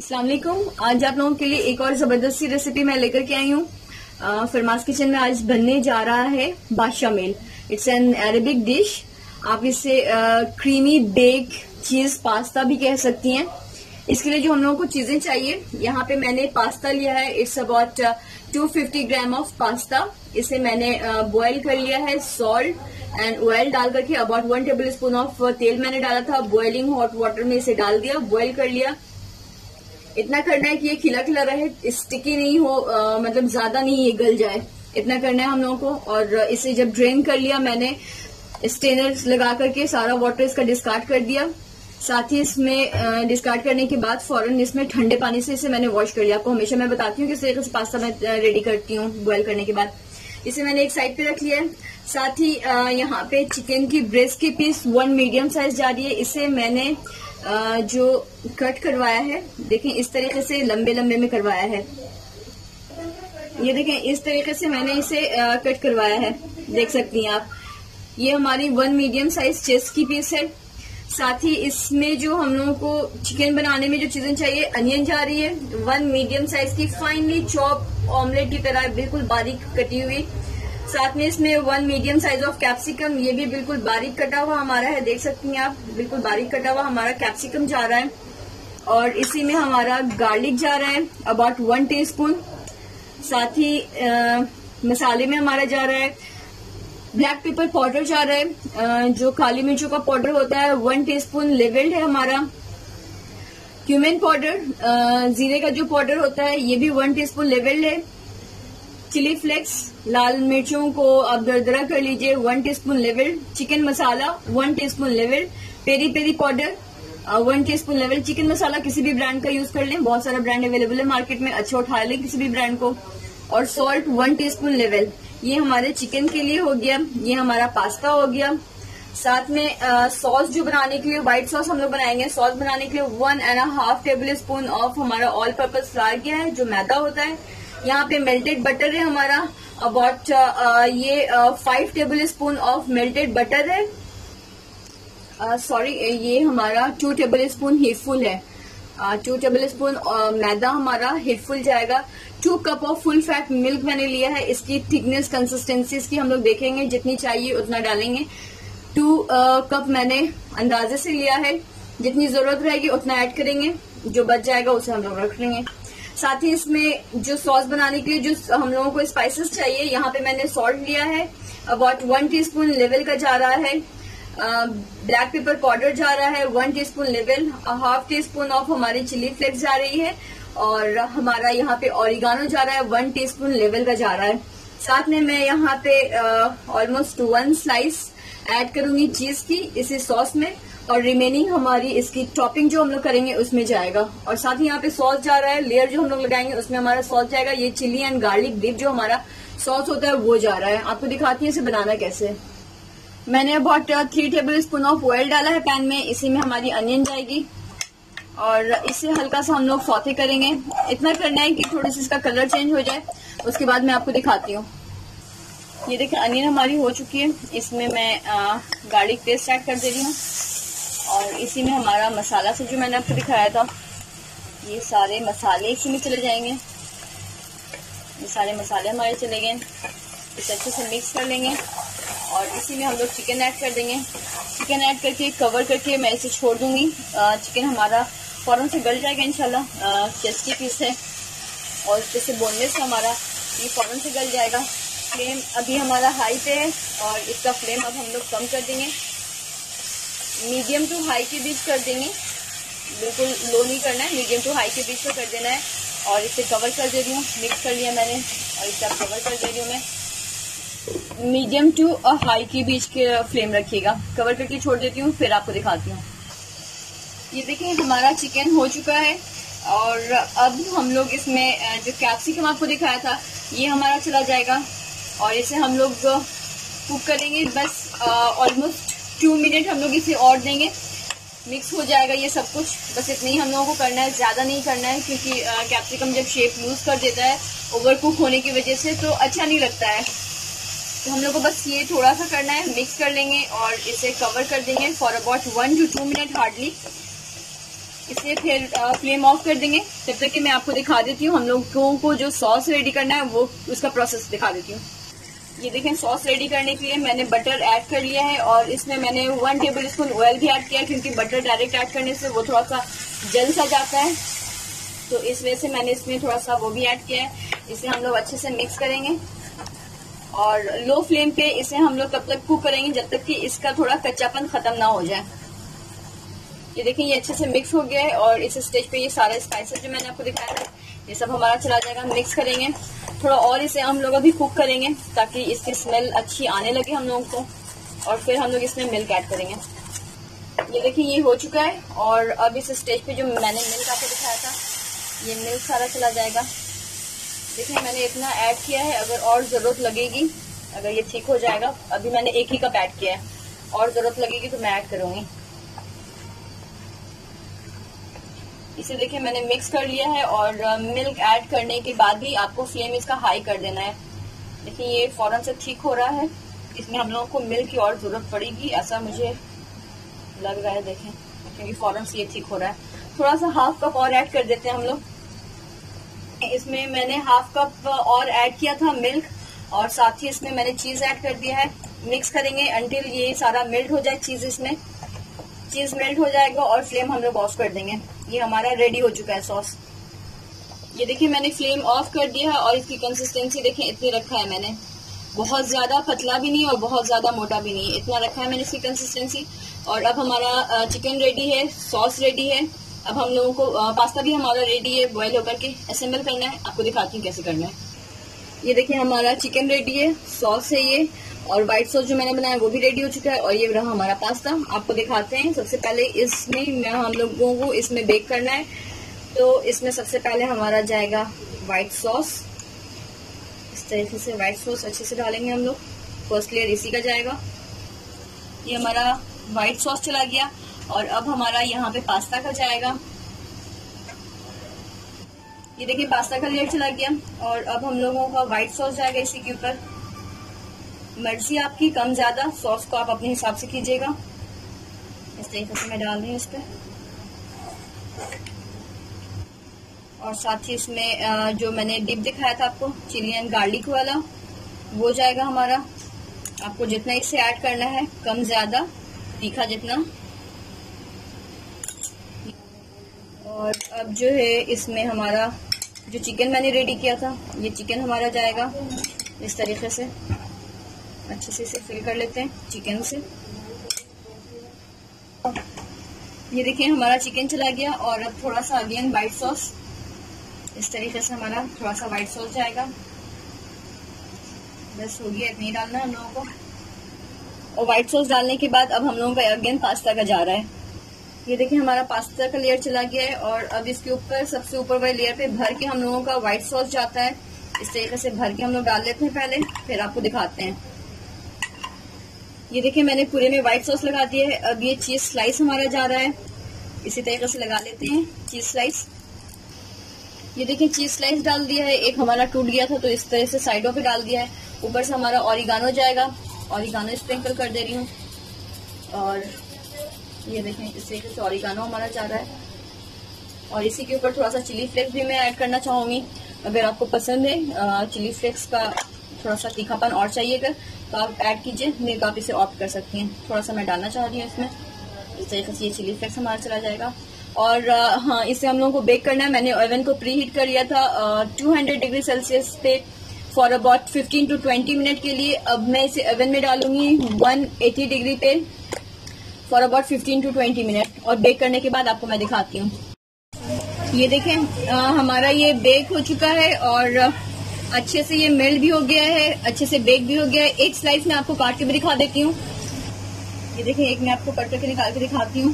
अस्सलाम वालेकुम। आज आप लोगों के लिए एक और जबरदस्त सी रेसिपी मैं लेकर के आई हूँ। फरमास किचन में आज बनने जा रहा है bechamel. It's an Arabic dish. आप इसे क्रीमी बेक चीज पास्ता भी कह सकती हैं। इसके लिए जो हम लोगों को चीजें चाहिए, यहाँ पे मैंने पास्ता लिया है। It's about 250 gram of pasta. इसे मैंने बॉयल कर लिया है। सॉल्ट एंड ऑयल डाल करके अबाउट 1 टेबलस्पून ऑफ तेल मैंने डाला था। बॉइलिंग हॉट वाटर में इसे डाल दिया, बॉयल कर लिया। इतना करना है कि ये खिला खिला रहे, स्टिकी नहीं हो, मतलब ज्यादा नहीं ये गल जाए, इतना करना है हम लोगों को। और इसे जब ड्रेन कर लिया मैंने, स्ट्रेनर लगा करके सारा वाटर इसका डिस्कार्ड कर दिया। साथ ही इसमें डिस्कार्ड करने के बाद फौरन इसमें ठंडे पानी से इसे मैंने वॉश कर लिया। आपको हमेशा मैं बताती हूँ किस तरीके से पास्ता मैं रेडी करती हूँ बॉयल करने के बाद। इसे मैंने एक साइड पे रख लिया है। साथ ही यहाँ पे चिकन की ब्रेस्ट की पीस 1 मीडियम साइज जा रही है। इसे मैंने जो कट करवाया है, देखें इस तरीके से लंबे लंबे में करवाया है। ये देखें इस तरीके से मैंने इसे कट करवाया है, देख सकती हैं आप। ये हमारी 1 मीडियम साइज चेस्ट की पीस है। साथ ही इसमें जो हम लोगों को चिकन बनाने में जो चीजें चाहिए, अनियन जा रही है 1 मीडियम साइज की, फाइनली चॉप ऑमलेट की तरह बिल्कुल बारीक कटी हुई। साथ में इसमें 1 मीडियम साइज ऑफ कैप्सिकम, ये भी बिल्कुल बारीक कटा हुआ हमारा है, देख सकती हैं आप। बिल्कुल बारीक कटा हुआ हमारा कैप्सिकम जा रहा है। और इसी में हमारा गार्लिक जा रहा है अबाउट 1 टीस्पून। साथ ही मसाले में हमारा जा रहा है ब्लैक पेपर पाउडर जा रहा है, जो काली मिर्चों का पाउडर होता है 1 टीस्पून लेवल्ड है हमारा। क्यूमिन पाउडर, जीरे का जो पाउडर होता है, ये भी 1 टीस्पून लेवल्ड है। चिली फ्लेक्स, लाल मिर्चों को आप दरदरा कर लीजिए, 1 टीस्पून लेवल्ड। चिकन मसाला 1 teaspoon levelled. Peri peri powder 1 teaspoon levelled. Chicken मसाला किसी भी ब्रांड का यूज कर लें, बहुत सारा ब्रांड अवेलेबल है मार्केट में, अच्छा उठा लें किसी भी ब्रांड को। और सॉल्ट 1 टीस्पून लेवल्ड। ये हमारे चिकन के लिए हो गया, ये हमारा पास्ता हो गया। साथ में सॉस जो बनाने के लिए, व्हाइट सॉस हम लोग बनाएंगे। सॉस बनाने के लिए 1.5 टेबल स्पून ऑफ हमारा ऑल पर्पज फ्लावर गया है, जो मैदा होता है। यहाँ पे मेल्टेड बटर है हमारा about 5 tablespoon of melted butter है। सॉरी, ये हमारा 2 टेबल स्पून हीटफुल है। 2 टेबल स्पून मैदा हमारा हीटफुल जाएगा। 2 cup of full fat milk मैंने लिया है। इसकी थिकनेस, कंसिस्टेंसी इसकी हम लोग देखेंगे, जितनी चाहिए उतना डालेंगे। 2 कप मैंने अंदाजे से लिया है, जितनी जरूरत रहेगी उतना ऐड करेंगे, जो बच जाएगा उसे हम लोग रख लेंगे। साथ ही इसमें जो सॉस बनाने के लिए जो हम लोगों को स्पाइसेस चाहिए, यहाँ पे मैंने सॉल्ट लिया है अबाउट 1 टीस्पून लेवल का जा रहा है। ब्लैक पेपर पाउडर जा रहा है 1 teaspoon level. Half teaspoon of हमारी चिली फ्लेक्स जा रही है। और हमारा यहाँ पे ऑरिगानो जा रहा है 1 टीस्पून लेवल का जा रहा है। साथ में मैं यहाँ पे ऑलमोस्ट 1 स्लाइस ऐड करूंगी चीज की इसी सॉस में, और रिमेनिंग हमारी इसकी टॉपिंग जो हम लोग करेंगे उसमें जाएगा। और साथ ही यहाँ पे सॉस जा रहा है, लेयर जो हम लोग लगाएंगे उसमें हमारा सॉस जाएगा। ये चिली एंड गार्लिक डिप जो हमारा सॉस होता है वो जा रहा है। आपको दिखाती है इसे बनाना कैसे है। मैंने about 3 tablespoon of oil डाला है पैन में। इसी में हमारी अनियन जाएगी और इसे हल्का सा हम लोग सौते करेंगे। इतना करना है कि थोड़ी सी इसका कलर चेंज हो जाए, उसके बाद मैं आपको दिखाती हूँ। ये देखिए अनियन हमारी हो चुकी है। इसमें मैं गार्लिक पेस्ट ऐड कर दे रही हूँ। और इसी में हमारा मसाला से जो मैंने आपको दिखाया था, ये सारे मसाले इसी में चले जाएंगे। ये सारे मसाले हमारे चले गए। इसे अच्छे से मिक्स कर लेंगे और इसी में हम लोग चिकन ऐड कर देंगे। चिकन ऐड करके कवर करके मैं इसे छोड़ दूंगी। चिकन हमारा फौरन से गल जाएगा इंशाल्लाह। चेस्ट की पीस है और जैसे बोनलेस हमारा, ये फौरन से गल जाएगा। फ्लेम अभी हमारा हाई पे है और इसका फ्लेम अब हम लोग कम कर देंगे, मीडियम टू हाई के बीच कर देंगे। बिल्कुल लो नहीं करना है, मीडियम टू हाई के बीच में कर देना है। और इसे कवर कर दे रही हूँ, मिक्स कर लिया मैंने और इसे अब कवर कर दे रही हूँ मैं। मीडियम टू और हाई के बीच के फ्लेम रखिएगा। कवर करके छोड़ देती हूँ, फिर आपको दिखाती हूँ। ये देखिए हमारा चिकन हो चुका है। और अब हम लोग इसमें जो कैप्सिकम आपको दिखाया था, ये हमारा चला जाएगा। और इसे हम लोग कुक करेंगे बस ऑलमोस्ट 2 मिनट हम लोग इसे और देंगे। मिक्स हो जाएगा ये सब कुछ, बस इतना ही हम लोगों को करना है, ज़्यादा नहीं करना है। क्योंकि कैप्सिकम जब शेप लूज कर देता है ओवर कुक होने की वजह से, तो अच्छा नहीं लगता है। तो हम लोग को बस ये थोड़ा सा करना है, मिक्स कर लेंगे और इसे कवर कर देंगे for about 1 to 2 minute hardly. इसलिए फिर फ्लेम ऑफ कर देंगे। जब तक कि मैं आपको दिखा देती हूँ हम लोगों को जो सॉस रेडी करना है वो उसका प्रोसेस दिखा देती हूँ। ये देखें, सॉस रेडी करने के लिए मैंने बटर ऐड कर लिया है और इसमें मैंने 1 टेबल स्पून ऑयल भी ऐड किया क्योंकि बटर डायरेक्ट ऐड करने से वो थोड़ा सा जल सा जाता है, तो इस वजह से मैंने इसमें थोड़ा सा वो भी ऐड किया है। इसे हम लोग अच्छे से मिक्स करेंगे और लो फ्लेम पे इसे हम लोग तब तक कुक करेंगे जब तक कि इसका थोड़ा कच्चापन खत्म ना हो जाए। ये देखें, ये अच्छे से मिक्स हो गया है और इस स्टेज पे ये सारा स्पाइसेस जो मैंने आपको दिखाया था ये सब हमारा चला जाएगा। हम मिक्स करेंगे थोड़ा और, इसे हम लोग अभी कुक करेंगे ताकि इसकी स्मेल अच्छी आने लगे हम लोगों को, और फिर हम लोग इसमें मिल्क ऐड करेंगे। ये देखिए ये हो चुका है और अब इस स्टेज पे जो मैंने मिल्क आपको दिखाया था ये मिल्क सारा चला जाएगा। देखिए मैंने इतना ऐड किया है, अगर और ज़रूरत लगेगी अगर ये ठीक हो जाएगा, अभी मैंने 1 ही कप ऐड किया है, और ज़रूरत लगेगी तो मैं ऐड करूँगी। इसे देखिए मैंने मिक्स कर लिया है और मिल्क ऐड करने के बाद भी आपको फ्लेम इसका हाई कर देना है। देखिए ये फौरन से ठीक हो रहा है, इसमें हम लोगों को मिल्क की और जरूरत पड़ेगी ऐसा मुझे लग रहा है। देखें क्योंकि फौरन से ये ठीक हो रहा है, थोड़ा सा 1/2 कप और ऐड कर देते हैं हम लोग। इसमें मैंने 1/2 कप और ऐड किया था मिल्क और साथ ही इसमें मैंने चीज ऐड कर दिया है। मिक्स करेंगे अंटिल ये सारा मेल्ट हो जाए चीज, इसमें चीज मेल्ट हो जाएगा और फ्लेम हम लोग ऑफ कर देंगे। ये हमारा रेडी हो चुका है सॉस। ये देखिए मैंने फ्लेम ऑफ कर दिया है और इसकी कंसिस्टेंसी देखें इतनी रखा है मैंने, बहुत ज्यादा पतला भी नहीं और बहुत ज्यादा मोटा भी नहीं, इतना रखा है मैंने इसकी कंसिस्टेंसी। और अब हमारा चिकन रेडी है, सॉस रेडी है। अब हम लोगों को पास्ता भी हमारा रेडी है, बॉयल होकर के असेंबल करना है। आपको दिखाती हूँ कैसे करना है। ये देखिए हमारा चिकन रेडी है, सॉस है ये और व्हाइट सॉस जो मैंने बनाया वो भी रेडी हो चुका है और ये रहा हमारा पास्ता। आपको दिखाते हैं, सबसे पहले इसमें हम लोगों को इसमें बेक करना है, तो इसमें सबसे पहले हमारा जाएगा व्हाइट सॉस। इस तरीके से व्हाइट सॉस अच्छे से डालेंगे हम लोग, फर्स्ट लेयर इसी का जाएगा। ये हमारा व्हाइट सॉस चला गया और अब हमारा यहाँ पे पास्ता का जाएगा। ये देखिए पास्ता का लेयर चला गया और अब हम लोगों का व्हाइट सॉस जाएगा इसी के ऊपर। मर्जी आपकी, कम ज्यादा सॉस को आप अपने हिसाब से कीजिएगा। इस तरीके से मैं डाल रही हूँ इस पर, और साथ ही इसमें जो मैंने डिप दिखाया था आपको चिली एंड गार्लिक वाला वो जाएगा हमारा। आपको जितना इससे ऐड करना है, कम ज्यादा तीखा जितना। और अब जो है इसमें हमारा जो चिकन मैंने रेडी किया था ये चिकन हमारा जाएगा। इस तरीके से अच्छे से इसे फिल कर लेते हैं चिकन से। ये देखिए हमारा चिकन चला गया और अब थोड़ा सा अगेन व्हाइट सॉस, इस तरीके से हमारा थोड़ा सा व्हाइट सॉस जाएगा। बस हो गया, इतना ही डालना है हम लोगों को। और व्हाइट सॉस डालने के बाद अब हम लोगों का अगेन पास्ता का जा रहा है। ये देखिए हमारा पास्ता का लेयर चला गया है और अब इसके ऊपर सबसे ऊपर वाले लेयर पे भर के हम लोगों का व्हाइट सॉस जाता है। इस तरीके से भर के हम लोग डाल लेते हैं पहले, फिर आपको दिखाते हैं। ये देखिए मैंने पूरे में व्हाइट सॉस लगा दिया है। अब ये चीज स्लाइस हमारा जा रहा है, इसी तरीके से लगा लेते हैं चीज स्लाइस। ये देखिए चीज स्लाइस डाल दिया है, एक हमारा टूट गया था तो इस तरह से साइडों पे डाल दिया है। ऊपर से हमारा ऑरिगानो जाएगा, ऑरिगानो स्प्रिंकल कर दे रही हूँ। और ये देखें इस तरीके से ऑरिगानो हमारा जा रहा है और इसी के ऊपर थोड़ा सा चिली फ्लेक्स भी मैं ऐड करना चाहूंगी। अगर आपको पसंद है चिली फ्लेक्स का थोड़ा सा तीखापन और चाहिएगा तो आप ऐड कीजिए, नहीं तो आप इसे ऑप्ट कर सकती हैं। थोड़ा सा मैं डालना चाह रही हूँ इसमें। इस तरीके से ये चिली फ्लेक्स हमारा चला जाएगा और हाँ, इसे हम लोगों को बेक करना है। मैंने ओवन को प्री हीट कर लिया था 200 डिग्री सेल्सियस पे फॉर अबाउट 15 to 20 मिनट के लिए। अब मैं इसे ओवन में डालूंगी 180 डिग्री पे फॉर अबाउट 15 to 20 मिनट और बेक करने के बाद आपको मैं दिखाती हूँ। ये देखें हमारा ये बेक हो चुका है और अच्छे से ये मेल्ट भी हो गया है, अच्छे से बेक भी हो गया है। एक स्लाइस मैं आपको काट के भी दिखा देती हूँ। ये देखें एक मैं आपको कट करके निकाल के दिखाती हूँ।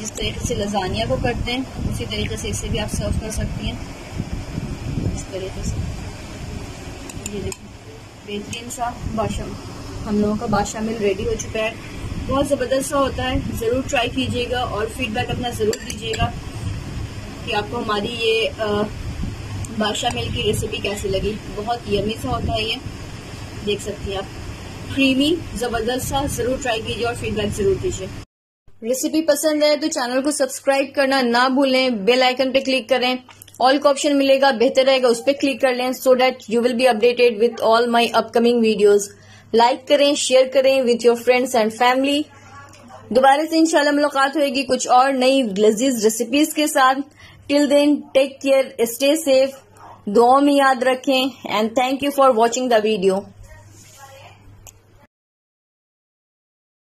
जिस तरीके से लजानिया को करते हैं उसी तरीके से इसे भी आप सर्व कर सकती हैं। इस तरीके से ये देखें बेहतरीन सा बादशाह हम लोगों का बादशामिल रेडी हो चुका है। बहुत ज़बरदस्त सा होता है, ज़रूर ट्राई कीजिएगा और फीडबैक अपना ज़रूर दीजिएगा कि आपको हमारी ये बादशाह मिल की रेसिपी कैसी लगी। बहुत यमी सा होता है, ये देख सकती हैं आप। क्रीमी जबरदस्त सा, जरूर ट्राई कीजिए और फीडबैक जरूर दीजिए। रेसिपी पसंद है तो चैनल को सब्सक्राइब करना ना भूलें, बेल आइकन पे क्लिक करें, ऑल का ऑप्शन मिलेगा, बेहतर रहेगा उस पर क्लिक कर लें, so that you will be updated with all my upcoming videos. Like करें, शेयर करें with your friends and family. दोबारा से इंशाल्लाह मुलाकात होगी कुछ और नई लजीज रेसिपीज के साथ। Till then take care, stay safe, दुआओं में याद रखें and thank you for watching the video.